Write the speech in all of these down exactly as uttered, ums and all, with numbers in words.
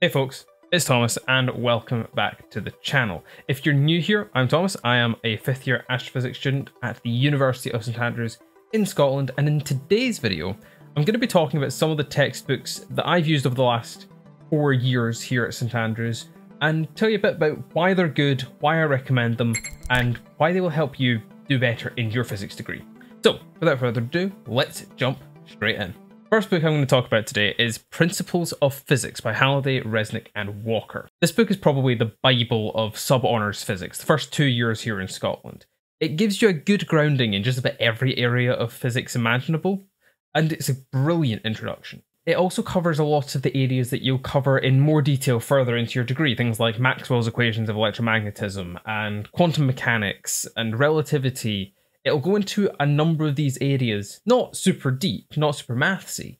Hey folks, it's Thomas and welcome back to the channel. If you're new here, I'm Thomas. I am a fifth year astrophysics student at the University of St Andrews in Scotland, and in today's video, I'm going to be talking about some of the textbooks that I've used over the last four years here at St Andrews and tell you a bit about why they're good, why I recommend them, and why they will help you do better in your physics degree. So without further ado, let's jump straight in. First book I'm going to talk about today is Principles of Physics by Halliday, Resnick and Walker. This book is probably the Bible of sub-honours physics, the first two years here in Scotland. It gives you a good grounding in just about every area of physics imaginable, and it's a brilliant introduction. It also covers a lot of the areas that you'll cover in more detail further into your degree, things like Maxwell's equations of electromagnetism and quantum mechanics and relativity. It'll go into a number of these areas, not super deep, not super mathsy,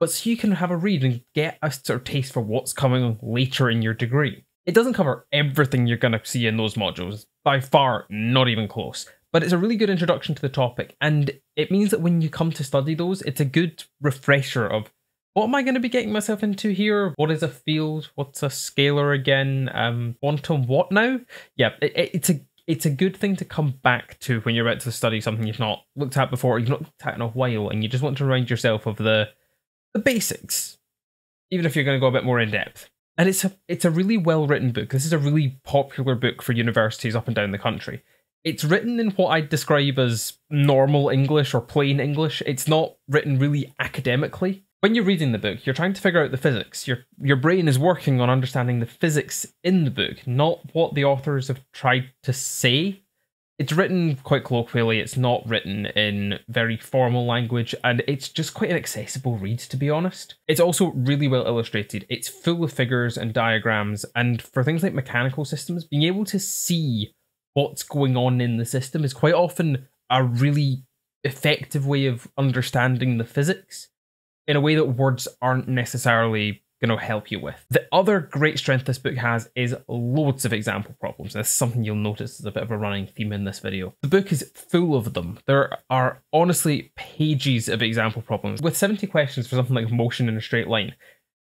but so you can have a read and get a sort of taste for what's coming later in your degree. It doesn't cover everything you're going to see in those modules, by far not even close, but it's a really good introduction to the topic, and it means that when you come to study those, it's a good refresher of what am I going to be getting myself into here? What is a field? What's a scalar again? Um, quantum what now? Yeah, it, it, it's a It's a good thing to come back to when you're about to study something you've not looked at before, or you've not looked at in a while, and you just want to remind yourself of the the basics, even if you're going to go a bit more in depth. And it's a it's a really well written book. This is a really popular book for universities up and down the country. It's written in what I'd describe as normal English or plain English. It's not written really academically. When you're reading the book, you're trying to figure out the physics. Your, your brain is working on understanding the physics in the book, not what the authors have tried to say. It's written quite colloquially, it's not written in very formal language, and it's just quite an accessible read, to be honest. It's also really well illustrated. It's full of figures and diagrams, and for things like mechanical systems, being able to see what's going on in the system is quite often a really effective way of understanding the physics, in a way that words aren't necessarily going to help you with. The other great strength this book has is loads of example problems. That's something you'll notice is a bit of a running theme in this video. The book is full of them. There are honestly pages of example problems. With seventy questions for something like motion in a straight line,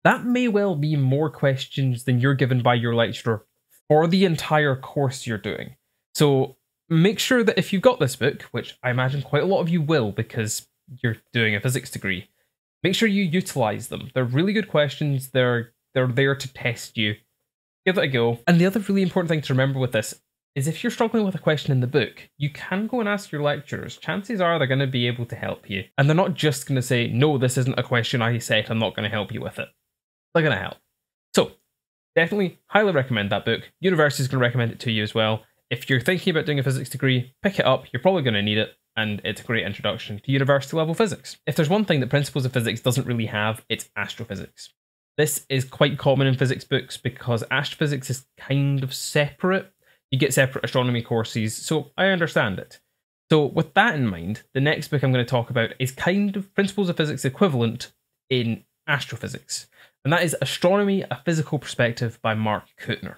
that may well be more questions than you're given by your lecturer for the entire course you're doing. So make sure that if you've got this book, which I imagine quite a lot of you will because you're doing a physics degree, make sure you utilise them. They're really good questions. They're, they're there to test you. Give it a go. And the other really important thing to remember with this is if you're struggling with a question in the book, you can go and ask your lecturers. Chances are they're going to be able to help you. And they're not just going to say, no, this isn't a question I set. I'm not going to help you with it. They're going to help. So definitely highly recommend that book. University is going to recommend it to you as well. If you're thinking about doing a physics degree, pick it up. You're probably going to need it. And it's a great introduction to university level physics. If there's one thing that Principles of Physics doesn't really have, it's astrophysics. This is quite common in physics books because astrophysics is kind of separate. You get separate astronomy courses, so I understand it. So with that in mind, the next book I'm going to talk about is kind of Principles of Physics equivalent in astrophysics, and that is Astronomy: A Physical Perspective by Marc Kutner.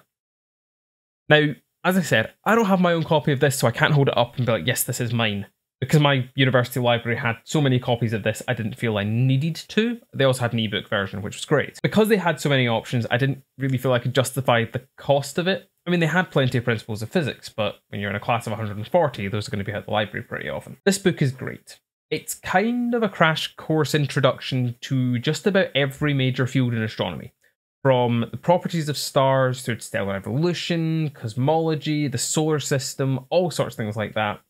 Now, as I said, I don't have my own copy of this, so I can't hold it up and be like, yes, this is mine. Because my university library had so many copies of this, I didn't feel I needed to. They also had an ebook version, which was great. Because they had so many options, I didn't really feel I could justify the cost of it. I mean, they had plenty of Principles of Physics, but when you're in a class of one hundred and forty, those are going to be at the library pretty often. This book is great. It's kind of a crash course introduction to just about every major field in astronomy, from the properties of stars through to stellar evolution, cosmology, the solar system, all sorts of things like that.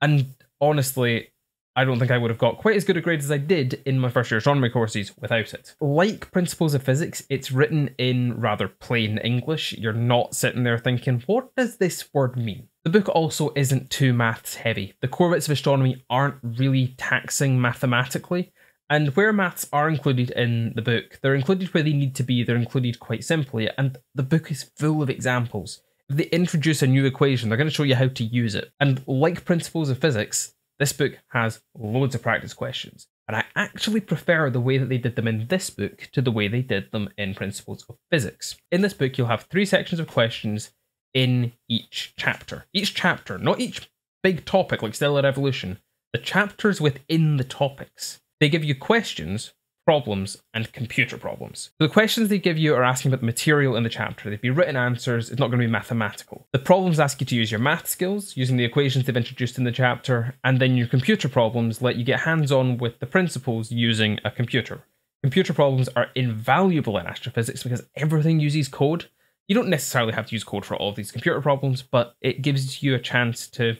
And honestly, I don't think I would have got quite as good a grade as I did in my first year astronomy courses without it. Like Principles of Physics, it's written in rather plain English. You're not sitting there thinking, what does this word mean? The book also isn't too maths heavy. The core bits of astronomy aren't really taxing mathematically, and where maths are included in the book, they're included where they need to be, they're included quite simply, and the book is full of examples. If they introduce a new equation, they're going to show you how to use it. And like Principles of Physics, this book has loads of practice questions. And I actually prefer the way that they did them in this book to the way they did them in Principles of Physics. In this book, you'll have three sections of questions in each chapter. Each chapter, not each big topic like stellar evolution. The chapters within the topics. They give you questions problems, and computer problems. So the questions they give you are asking about the material in the chapter. They've been written answers, it's not going to be mathematical. The problems ask you to use your math skills, using the equations they've introduced in the chapter, and then your computer problems let you get hands-on with the principles using a computer. Computer problems are invaluable in astrophysics because everything uses code. You don't necessarily have to use code for all of these computer problems, but it gives you a chance to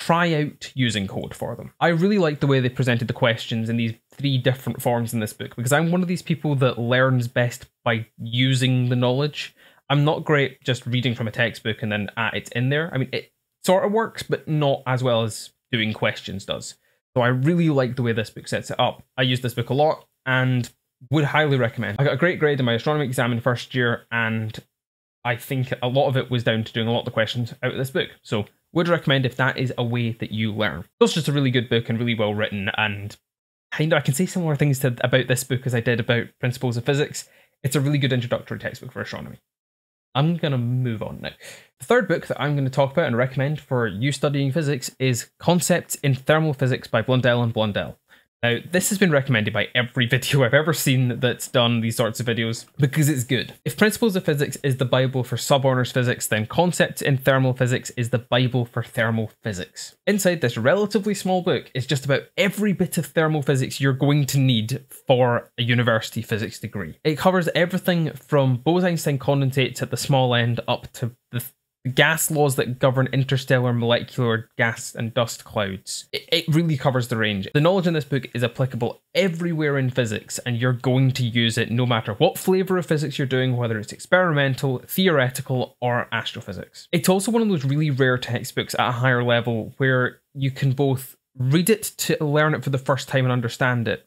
try out using code for them. I really like the way they presented the questions in these three different forms in this book, because I'm one of these people that learns best by using the knowledge. I'm not great just reading from a textbook and then, ah, it's in there. I mean, it sort of works, but not as well as doing questions does. So I really like the way this book sets it up. I use this book a lot and would highly recommend. I got a great grade in my astronomy exam in first year, and I think a lot of it was down to doing a lot of the questions out of this book. So would recommend if that is a way that you learn. It's just a really good book and really well written, and kind of I can say similar things to about this book as I did about Principles of Physics. It's a really good introductory textbook for astronomy. I'm gonna move on now. The third book that I'm gonna talk about and recommend for you studying physics is Concepts in Thermal Physics by Blundell and Blundell. Now, this has been recommended by every video I've ever seen that's done these sorts of videos because it's good. If Principles of Physics is the Bible for sub-honors physics, then Concepts in Thermal Physics is the Bible for thermal physics. Inside this relatively small book is just about every bit of thermal physics you're going to need for a university physics degree. It covers everything from Bose-Einstein condensates at the small end up to the gas laws that govern interstellar molecular gas and dust clouds. It, it really covers the range. The knowledge in this book is applicable everywhere in physics, and you're going to use it no matter what flavour of physics you're doing, whether it's experimental, theoretical, or astrophysics. It's also one of those really rare textbooks at a higher level where you can both read it to learn it for the first time and understand it,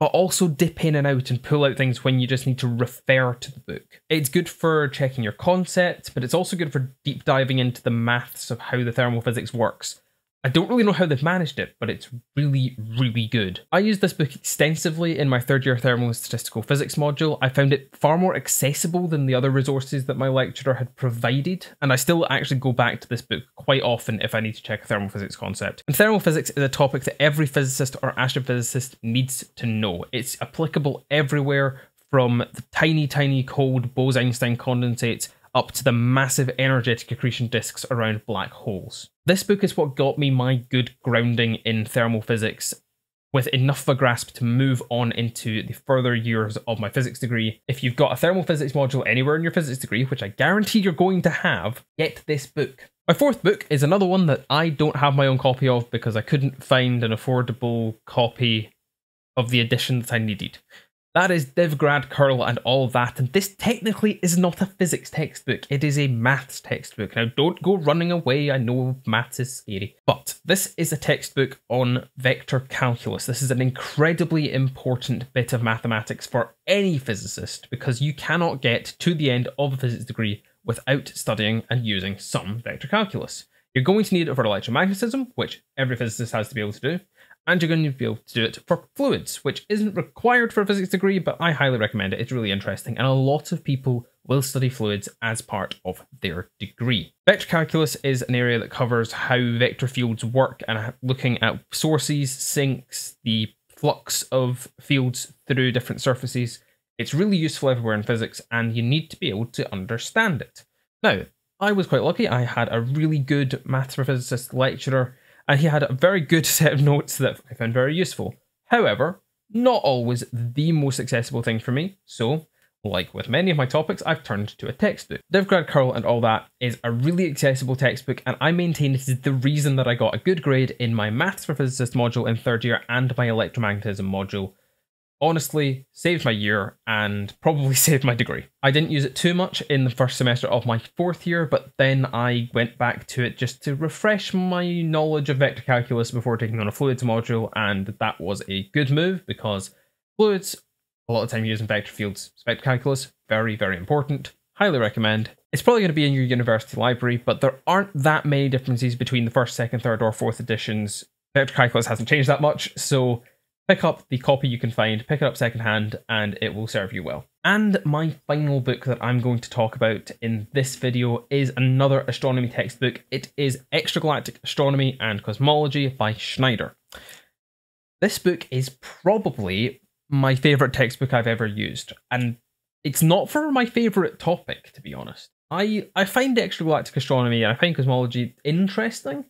but also dip in and out and pull out things when you just need to refer to the book. It's good for checking your concepts, but it's also good for deep diving into the maths of how the thermal physics works. I don't really know how they've managed it, but it's really, really good. I used this book extensively in my third year thermal and statistical physics module. I found it far more accessible than the other resources that my lecturer had provided, and I still actually go back to this book quite often if I need to check a thermal physics concept. And thermal physics is a topic that every physicist or astrophysicist needs to know. It's applicable everywhere from the tiny, tiny cold Bose-Einstein condensates up to the massive energetic accretion disks around black holes. This book is what got me my good grounding in thermal physics, with enough of a grasp to move on into the further years of my physics degree. If you've got a thermal physics module anywhere in your physics degree, which I guarantee you're going to have, get this book. My fourth book is another one that I don't have my own copy of because I couldn't find an affordable copy of the edition that I needed. That is Div, Grad, Curl and All That, and this technically is not a physics textbook, it is a maths textbook. Now don't go running away, I know maths is scary, but this is a textbook on vector calculus. This is an incredibly important bit of mathematics for any physicist because you cannot get to the end of a physics degree without studying and using some vector calculus. You're going to need it for electromagnetism, which every physicist has to be able to do, and you're going to be able to do it for fluids, which isn't required for a physics degree, but I highly recommend it. It's really interesting, and a lot of people will study fluids as part of their degree. Vector calculus is an area that covers how vector fields work and looking at sources, sinks, the flux of fields through different surfaces. It's really useful everywhere in physics, and you need to be able to understand it. Now, I was quite lucky. I had a really good maths for physicists lecturer, and he had a very good set of notes that I found very useful. However, not always the most accessible thing for me, so like with many of my topics, I've turned to a textbook. Div, Grad, Curl and All That is a really accessible textbook, and I maintain it is the reason that I got a good grade in my Maths for Physicists module in third year and my electromagnetism module. Honestly, saved my year and probably saved my degree. I didn't use it too much in the first semester of my fourth year, but then I went back to it just to refresh my knowledge of vector calculus before taking on a fluids module, and that was a good move because fluids, a lot of time using vector fields, vector calculus, very, very important. Highly recommend. It's probably going to be in your university library, but there aren't that many differences between the first, second, third, or fourth editions. Vector calculus hasn't changed that much, so pick up the copy you can find, pick it up secondhand, and it will serve you well. And my final book that I'm going to talk about in this video is another astronomy textbook. It is Extragalactic Astronomy and Cosmology by Schneider. This book is probably my favorite textbook I've ever used, and it's not for my favorite topic, to be honest. I, I find extragalactic astronomy and I find cosmology interesting,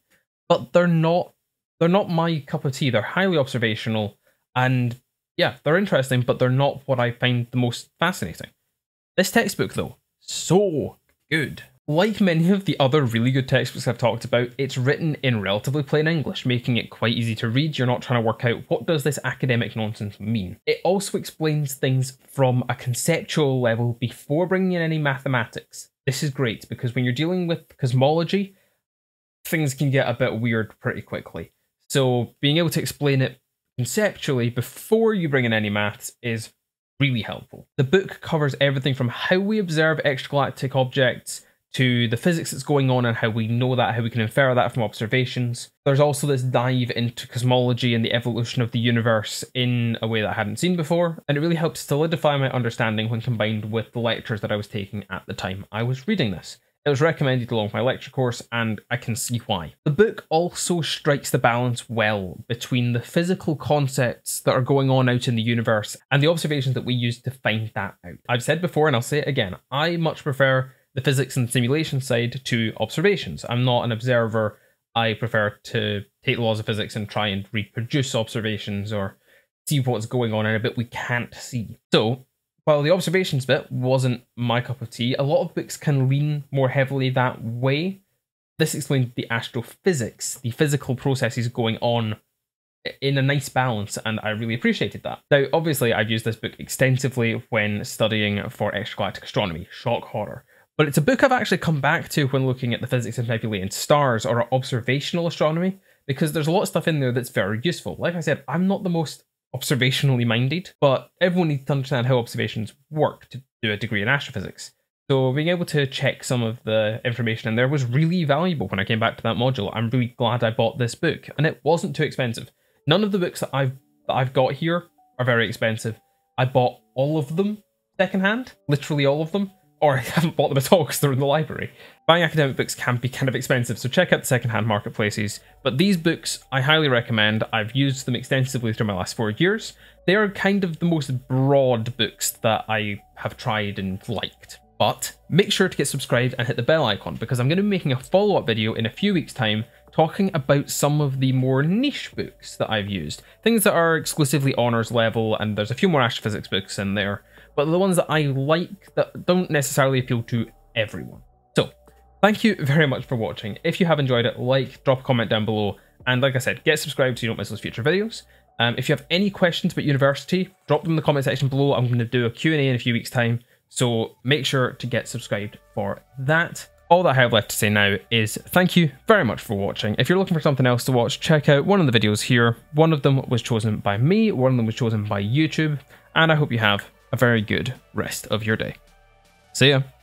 but they're not they're not my cup of tea. They're highly observational, and yeah, they're interesting, but they're not what I find the most fascinating. This textbook, though, so good. Like many of the other really good textbooks I've talked about, it's written in relatively plain English, making it quite easy to read. You're not trying to work out what does this academic nonsense mean. It also explains things from a conceptual level before bringing in any mathematics. This is great because when you're dealing with cosmology, things can get a bit weird pretty quickly. So being able to explain it conceptually before you bring in any maths is really helpful. The book covers everything from how we observe extragalactic objects to the physics that's going on and how we know that, how we can infer that from observations. There's also this dive into cosmology and the evolution of the universe in a way that I hadn't seen before, and it really helped solidify my understanding when combined with the lectures that I was taking at the time I was reading this. It was recommended along with my lecture course, and I can see why. The book also strikes the balance well between the physical concepts that are going on out in the universe and the observations that we use to find that out. I've said before, and I'll say it again, I much prefer the physics and simulation side to observations. I'm not an observer. I prefer to take the laws of physics and try and reproduce observations or see what's going on in a bit we can't see. So while the observations bit wasn't my cup of tea, a lot of books can lean more heavily that way. This explained the astrophysics, the physical processes going on in a nice balance, and I really appreciated that. Now, obviously, I've used this book extensively when studying for extragalactic astronomy. Shock horror. But it's a book I've actually come back to when looking at the physics of nebulae and stars or observational astronomy, because there's a lot of stuff in there that's very useful. Like I said, I'm not the most observationally minded, but everyone needs to understand how observations work to do a degree in astrophysics. So being able to check some of the information in there was really valuable when I came back to that module. I'm really glad I bought this book, and it wasn't too expensive. None of the books that I've, that I've got here are very expensive. I bought all of them secondhand, literally all of them. Or I haven't bought them at all because they're in the library. Buying academic books can be kind of expensive, so check out the secondhand marketplaces. But these books, I highly recommend. I've used them extensively through my last four years. They are kind of the most broad books that I have tried and liked. But make sure to get subscribed and hit the bell icon, because I'm going to be making a follow-up video in a few weeks' time talking about some of the more niche books that I've used. Things that are exclusively honours level, and there's a few more astrophysics books in there. But the ones that I like that don't necessarily appeal to everyone. So, thank you very much for watching. If you have enjoyed it, like, drop a comment down below, and like I said, get subscribed so you don't miss those future videos. Um, if you have any questions about university, drop them in the comment section below. I'm going to do a Q and A in a few weeks' time, so make sure to get subscribed for that. All that I have left to say now is thank you very much for watching. If you're looking for something else to watch, check out one of the videos here. One of them was chosen by me, one of them was chosen by YouTube, and I hope you have a very good rest of your day. See ya.